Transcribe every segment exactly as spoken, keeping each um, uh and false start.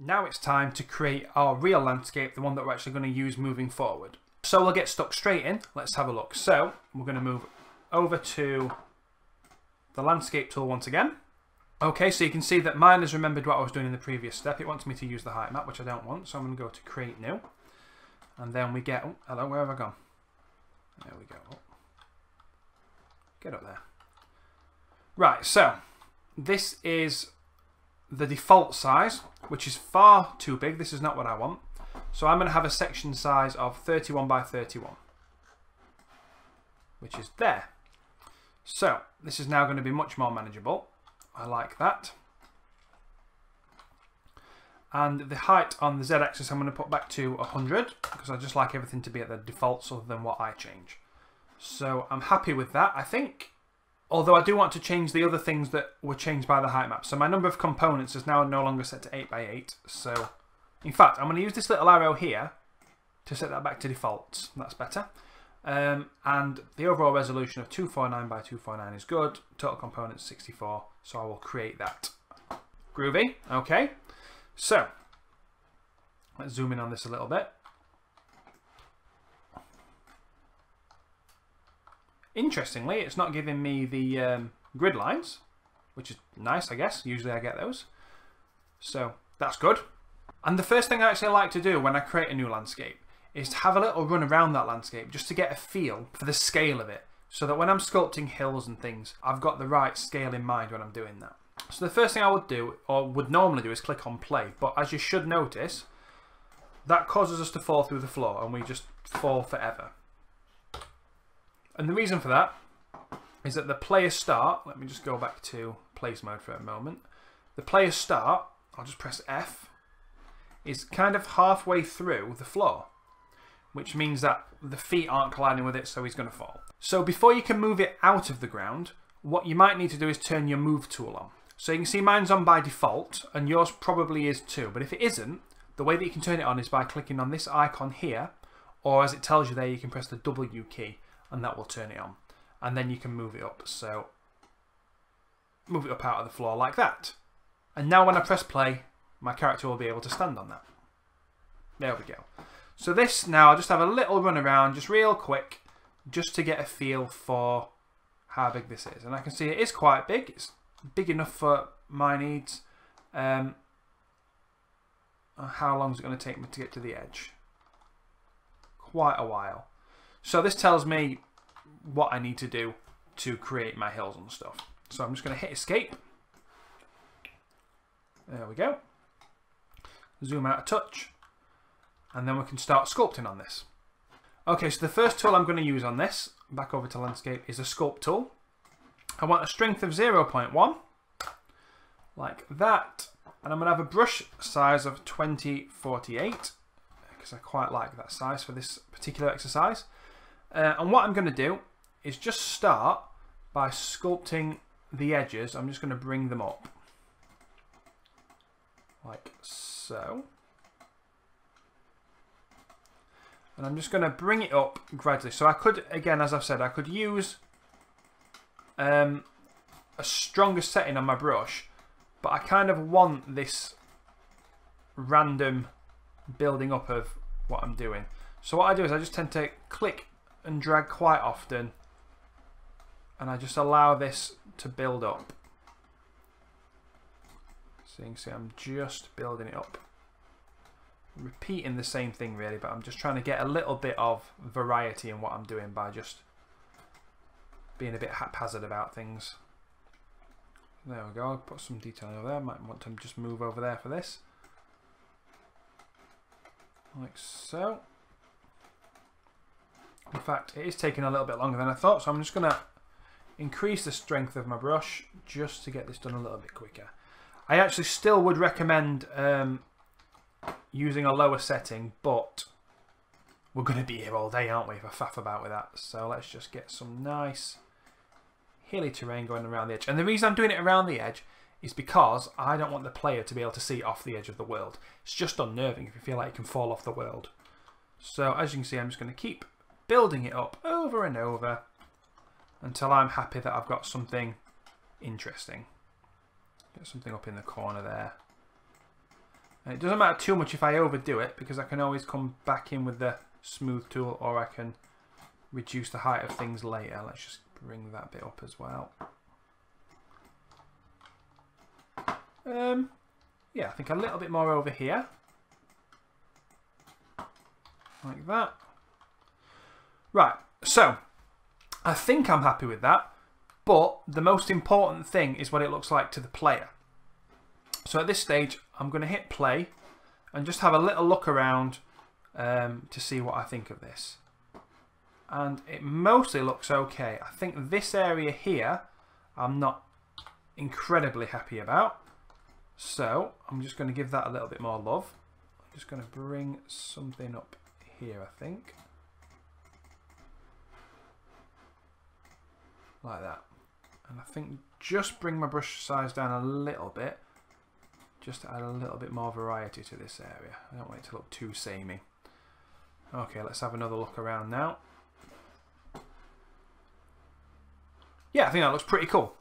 Now it's time to create our real landscape, the one that we're actually going to use moving forward. So we'll get stuck straight in. Let's have a look. So we're going to move over to the landscape tool once again. Okay, so you can see that mine has remembered what I was doing in the previous step. It wants me to use the height map, which I don't want. So I'm going to go to create new. And then we get, oh, hello, where have I gone? There we go. Oh. Get up there. Right, so this is the default size, which is far too big. This is not what I want. So I'm going to have a section size of thirty-one by thirty-one, which is there. So this is now going to be much more manageable. I like that. And the height on the z-axis I'm going to put back to one hundred, because I just like everything to be at the defaults other than what I change. So I'm happy with that, I think. Although I do want to change the other things that were changed by the height map. So my number of components is now no longer set to eight by eight. So in fact, I'm going to use this little arrow here to set that back to defaults. That's better. Um, and the overall resolution of two forty-nine by two forty-nine is good. Total components sixty-four. So I will create that. Groovy. Okay. So let's zoom in on this a little bit. Interestingly, it's not giving me the um, grid lines, which is nice, I guess. Usually I get those. So that's good. And the first thing I actually like to do when I create a new landscape is to have a little run around that landscape just to get a feel for the scale of it, so that when I'm sculpting hills and things, I've got the right scale in mind when I'm doing that. So the first thing I would do, or would normally do, is click on play. But as you should notice, that causes us to fall through the floor and we just fall forever. And the reason for that is that the player start, let me just go back to place mode for a moment. The player start, I'll just press F, is kind of halfway through the floor, which means that the feet aren't colliding with it, so he's going to fall. So before you can move it out of the ground, what you might need to do is turn your move tool on. So you can see mine's on by default, and yours probably is too. But if it isn't, the way that you can turn it on is by clicking on this icon here, or as it tells you there, you can press the W key, and that will turn it on, and then you can move it up. So move it up out of the floor like that, and now when I press play, my character will be able to stand on that. There we go. So this now, I'll just have a little run around, just real quick, just to get a feel for how big this is. And I can see it is quite big. It's big enough for my needs. Um, how long is it going to take me to get to the edge? Quite a while. So this tells me what I need to do to create my hills and stuff. So I'm just going to hit escape. There we go. Zoom out a touch. And then we can start sculpting on this. Okay, so the first tool I'm going to use on this, back over to landscape, is a sculpt tool. I want a strength of zero point one, like that. And I'm going to have a brush size of twenty forty-eight, because I quite like that size for this particular exercise. Uh, and what I'm going to do is just start by sculpting the edges. I'm just going to bring them up like so. And I'm just going to bring it up gradually. So I could, again, as I've said, I could use um, a stronger setting on my brush, but I kind of want this random building up of what I'm doing. So what I do is I just tend to click and drag quite often, and I just allow this to build up. So you can see I'm just building it up, repeating the same thing really, but I'm just trying to get a little bit of variety in what I'm doing by just being a bit haphazard about things. There we go. I'll put some detail over there. Might want to just move over there for this, like so. In fact, it is taking a little bit longer than I thought, so I'm just going to increase the strength of my brush just to get this done a little bit quicker. I actually still would recommend um, using a lower setting, but we're going to be here all day, aren't we, if I faff about with that. So let's just get some nice hilly terrain going around the edge. And the reason I'm doing it around the edge is because I don't want the player to be able to see off the edge of the world. It's just unnerving if you feel like you can fall off the world. So as you can see, I'm just going to keep building it up over and over until I'm happy that I've got something interesting. Get something up in the corner there. And it doesn't matter too much if I overdo it, because I can always come back in with the smooth tool, or I can reduce the height of things later. Let's just bring that bit up as well. Um, yeah, I think a little bit more over here. Like that. Right, so I think I'm happy with that, but the most important thing is what it looks like to the player. So at this stage, I'm going to hit play and just have a little look around um, to see what I think of this. And it mostly looks okay. I think this area here, I'm not incredibly happy about. So I'm just going to give that a little bit more love. I'm just going to bring something up here, I think. Like that. And I think just bring my brush size down a little bit. Just to add a little bit more variety to this area. I don't want it to look too samey. Okay, let's have another look around now. Yeah, I think that looks pretty cool.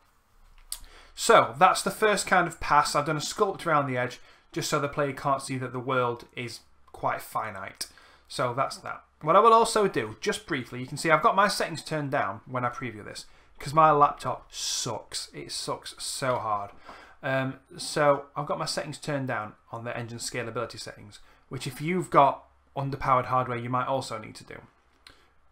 So that's the first kind of pass. I've done a sculpt around the edge just so the player can't see that the world is quite finite. So that's that. What I will also do, just briefly, you can see I've got my settings turned down when I preview this because my laptop sucks. It sucks so hard. Um, so I've got my settings turned down on the engine scalability settings, which if you've got underpowered hardware, you might also need to do.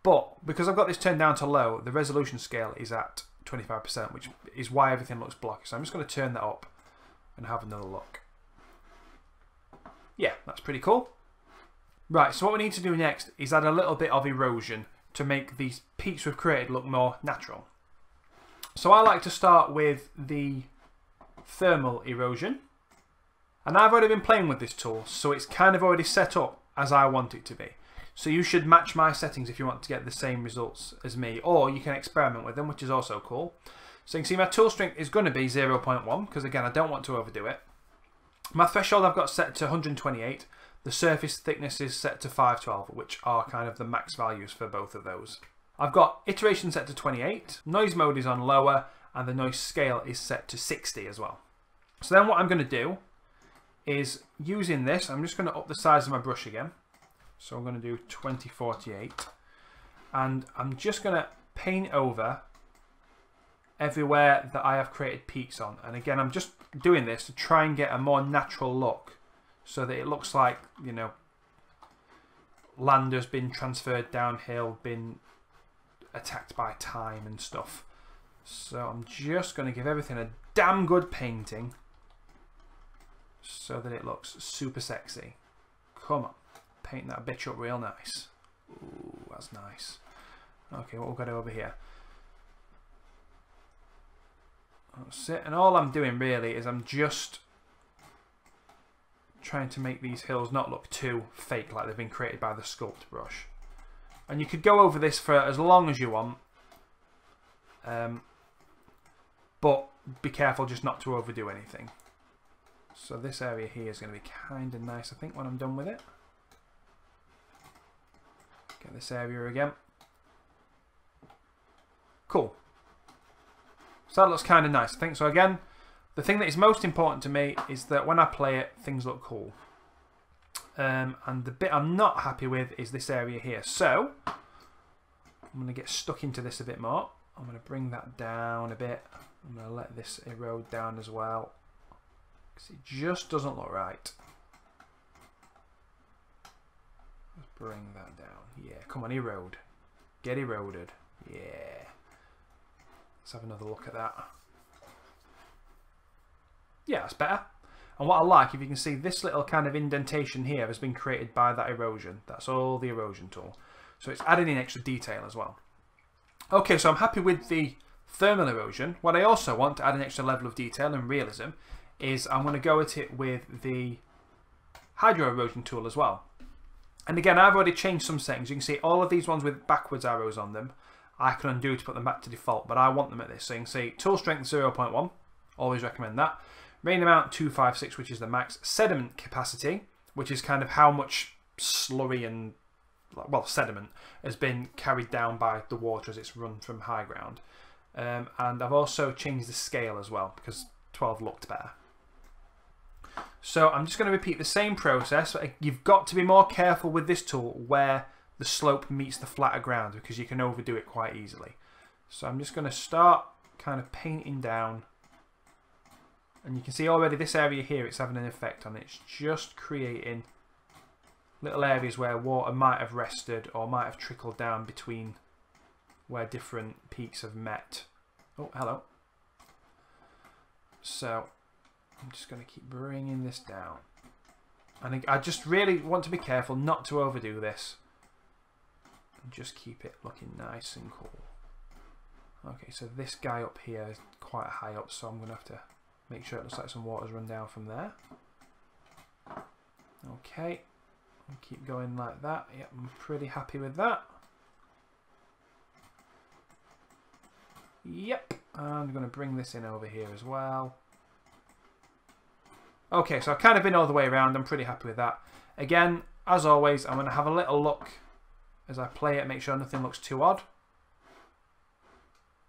But because I've got this turned down to low, the resolution scale is at twenty-five percent, which is why everything looks blocky. So I'm just going to turn that up and have another look. Yeah, that's pretty cool. Right, so what we need to do next is add a little bit of erosion to make these peaks we've created look more natural. So I like to start with the thermal erosion. And I've already been playing with this tool, so it's kind of already set up as I want it to be. So you should match my settings if you want to get the same results as me, or you can experiment with them, which is also cool. So you can see my tool strength is going to be zero point one, because again, I don't want to overdo it. My threshold I've got set to one hundred twenty-eight. The surface thickness is set to five twelve, which are kind of the max values for both of those. I've got iteration set to twenty-eight, noise mode is on lower, and the noise scale is set to sixty as well. So then what I'm going to do is, using this, I'm just going to up the size of my brush again. So I'm going to do twenty forty-eight. And I'm just going to paint over everywhere that I have created peaks on. And again, I'm just doing this to try and get a more natural look, so that it looks like, you know, land has been transferred downhill, been attacked by time and stuff. So I'm just going to give everything a damn good painting so that it looks super sexy. Come on, paint that bitch up real nice. Ooh, that's nice. Okay, what we've got over here? That's it. And all I'm doing really is I'm just trying to make these hills not look too fake, like they've been created by the sculpt brush. And you could go over this for as long as you want, um, but be careful just not to overdo anything. So this area here is going to be kind of nice, I think, when I'm done with it. Get this area again. Cool. So that looks kind of nice, I think. So again, the thing that is most important to me is that when I play it, things look cool. Um, and the bit I'm not happy with is this area here. So I'm going to get stuck into this a bit more. I'm going to bring that down a bit. I'm going to let this erode down as well, because it just doesn't look right. Let's bring that down. Yeah, come on, erode. Get eroded. Yeah. Let's have another look at that. Yeah, that's better. And what I like, if you can see, this little kind of indentation here has been created by that erosion. That's all the erosion tool. So it's adding in extra detail as well. Okay, so I'm happy with the thermal erosion. What I also want to add an extra level of detail and realism is I'm going to go at it with the hydro erosion tool as well. And again, I've already changed some settings. You can see all of these ones with backwards arrows on them, I can undo to put them back to default, but I want them at this. So you can see tool strength zero point one, always recommend that. Rain amount two fifty-six, which is the max. Sediment capacity, which is kind of how much slurry and, well, sediment has been carried down by the water as it's run from high ground. Um, and I've also changed the scale as well, because twelve looked better. So I'm just going to repeat the same process. You've got to be more careful with this tool where the slope meets the flatter ground, because you can overdo it quite easily. So I'm just going to start kind of painting down. And you can see already this area here, it's having an effect on it. It's just creating little areas where water might have rested or might have trickled down between where different peaks have met. Oh, hello. So I'm just going to keep bringing this down. And I just really want to be careful not to overdo this. And just keep it looking nice and cool. Okay, so this guy up here is quite high up, so I'm going to have to make sure it looks like some water's run down from there. Okay, I'll keep going like that. Yep, I'm pretty happy with that. Yep, I'm going to bring this in over here as well. Okay, so I've kind of been all the way around. I'm pretty happy with that. Again, as always, I'm going to have a little look as I play it, make sure nothing looks too odd.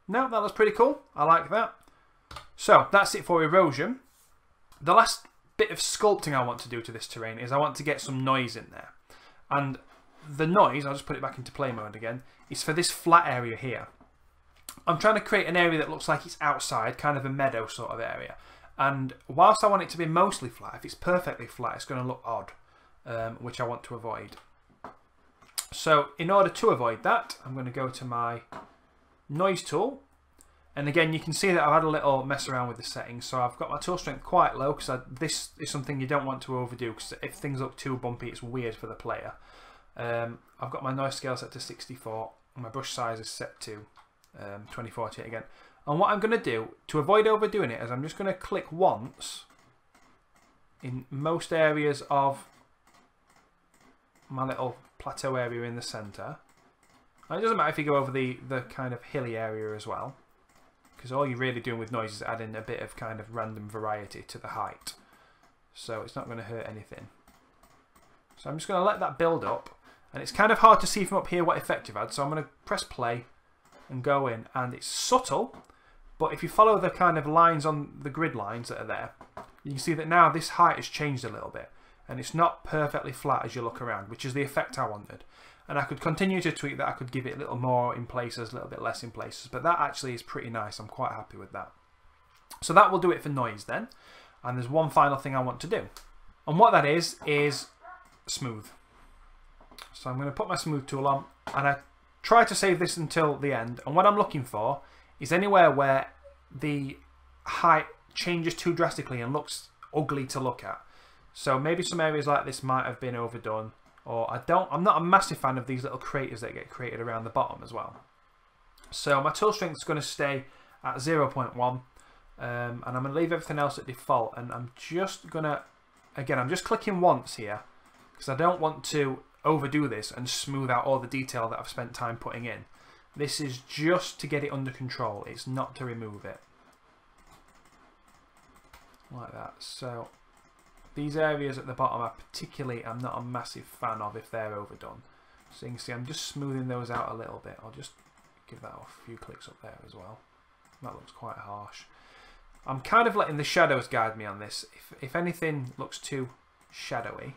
No, that looks pretty cool. I like that. So that's it for erosion. The last bit of sculpting I want to do to this terrain is I want to get some noise in there. And the noise, I'll just put it back into play mode again, is for this flat area here. I'm trying to create an area that looks like it's outside, kind of a meadow sort of area. And whilst I want it to be mostly flat, if it's perfectly flat, it's going to look odd, um, which I want to avoid. So in order to avoid that, I'm going to go to my noise tool. And again, you can see that I've had a little mess around with the settings. So I've got my tool strength quite low, because this is something you don't want to overdo, because if things look too bumpy, it's weird for the player. Um, I've got my noise scale set to sixty-four, and my brush size is set to um, twenty forty-eight again. And what I'm going to do, to avoid overdoing it, is I'm just going to click once in most areas of my little plateau area in the centre. And it doesn't matter if you go over the, the kind of hilly area as well, because all you're really doing with noise is adding a bit of kind of random variety to the height. So it's not going to hurt anything. So I'm just going to let that build up. And it's kind of hard to see from up here what effect you've had, so I'm going to press play and go in. And it's subtle, but if you follow the kind of lines on the grid lines that are there, you can see that now this height has changed a little bit. And it's not perfectly flat as you look around, which is the effect I wanted. And I could continue to tweak that. I could give it a little more in places, a little bit less in places. But that actually is pretty nice. I'm quite happy with that. So that will do it for noise then. And there's one final thing I want to do. And what that is, is smooth. So I'm going to put my smooth tool on. And I try to save this until the end. And what I'm looking for is anywhere where the height changes too drastically and looks ugly to look at. So maybe some areas like this might have been overdone, or I don't, I'm not a massive fan of these little craters that get created around the bottom as well. So my tool strength is going to stay at zero point one, um, and I'm going to leave everything else at default. And I'm just going to, again, I'm just clicking once here, because I don't want to overdo this and smooth out all the detail that I've spent time putting in. This is just to get it under control, it's not to remove it. Like that, so these areas at the bottom are particularly, I'm not a massive fan of if they're overdone. So you can see I'm just smoothing those out a little bit. I'll just give that a few clicks up there as well. That looks quite harsh. I'm kind of letting the shadows guide me on this. If, if anything looks too shadowy,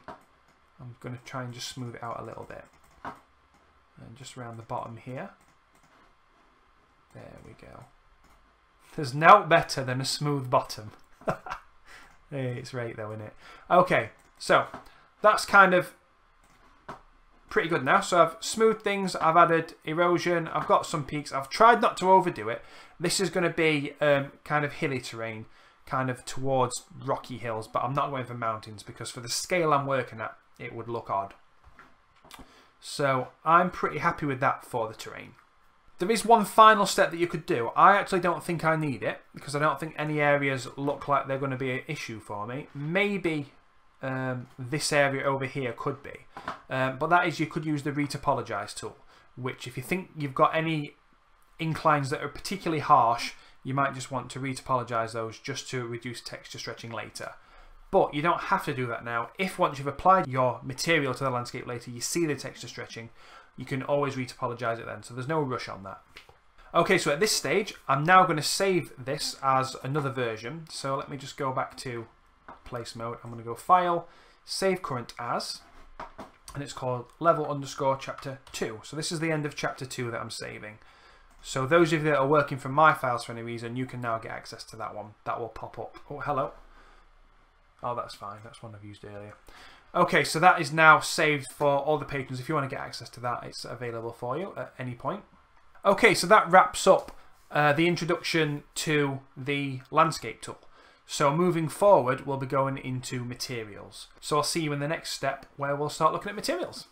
I'm going to try and just smooth it out a little bit. And just around the bottom here. There we go. There's no better than a smooth bottom. It's right though, isn't it? Okay, so that's kind of pretty good now. So I've smoothed things, I've added erosion, I've got some peaks. I've tried not to overdo it. This is going to be um, kind of hilly terrain, kind of towards rocky hills, but I'm not going for mountains because for the scale I'm working at, it would look odd. So I'm pretty happy with that for the terrain. There is one final step that you could do. I actually don't think I need it, because I don't think any areas look like they're going to be an issue for me. Maybe um, this area over here could be. Um, but that is, you could use the retopologize tool, which if you think you've got any inclines that are particularly harsh, you might just want to retopologize those just to reduce texture stretching later. But you don't have to do that now. If once you've applied your material to the landscape later, you see the texture stretching, you can always retopologize it then, so there's no rush on that. Okay, so at this stage, I'm now going to save this as another version. So let me just go back to place mode. I'm going to go file, save current as, and it's called level underscore chapter two. So this is the end of chapter two that I'm saving. So those of you that are working from my files for any reason, you can now get access to that one. That will pop up. Oh, hello. Oh, that's fine. That's one I've used earlier. Okay, so that is now saved for all the patrons. If you want to get access to that, it's available for you at any point. Okay, so that wraps up uh, the introduction to the landscape tool. So moving forward, we'll be going into materials. So I'll see you in the next step where we'll start looking at materials.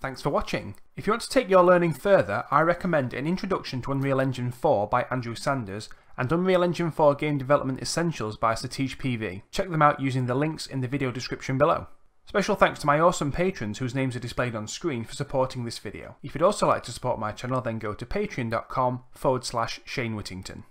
Thanks for watching. If you want to take your learning further, I recommend An Introduction to Unreal Engine four by Andrew Sanders and Unreal Engine four Game Development Essentials by Satish P V. Check them out using the links in the video description below. Special thanks to my awesome patrons whose names are displayed on screen for supporting this video. If you'd also like to support my channel, then go to patreon dot com forward slash Shane Whittington.